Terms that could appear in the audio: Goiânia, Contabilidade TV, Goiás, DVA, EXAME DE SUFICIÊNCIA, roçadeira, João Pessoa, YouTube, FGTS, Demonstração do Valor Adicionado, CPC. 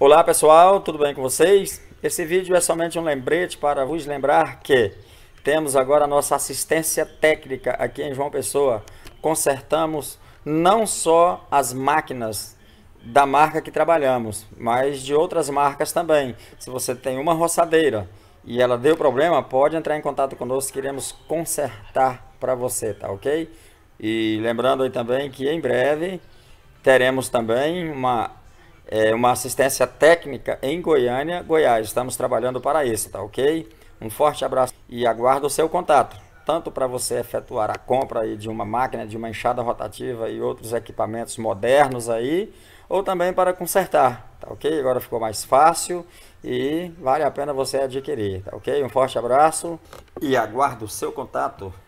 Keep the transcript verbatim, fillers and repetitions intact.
Olá pessoal, tudo bem com vocês? Esse vídeo é somente um lembrete para vos lembrar que temos agora a nossa assistência técnica aqui em João Pessoa. Consertamos não só as máquinas da marca que trabalhamos, mas de outras marcas também. Se você tem uma roçadeira e ela deu problema, pode entrar em contato conosco, queremos consertar para você, tá ok? E lembrando aí também que em breve teremos também uma, é, uma assistência técnica em Goiânia, Goiás. Estamos trabalhando para isso, tá ok? Um forte abraço e aguardo o seu contato, tanto para você efetuar a compra aí de uma máquina, de uma enxada rotativa e outros equipamentos modernos aí, ou também para consertar, tá ok? Agora ficou mais fácil e vale a pena você adquirir, tá ok? Um forte abraço e aguardo o seu contato.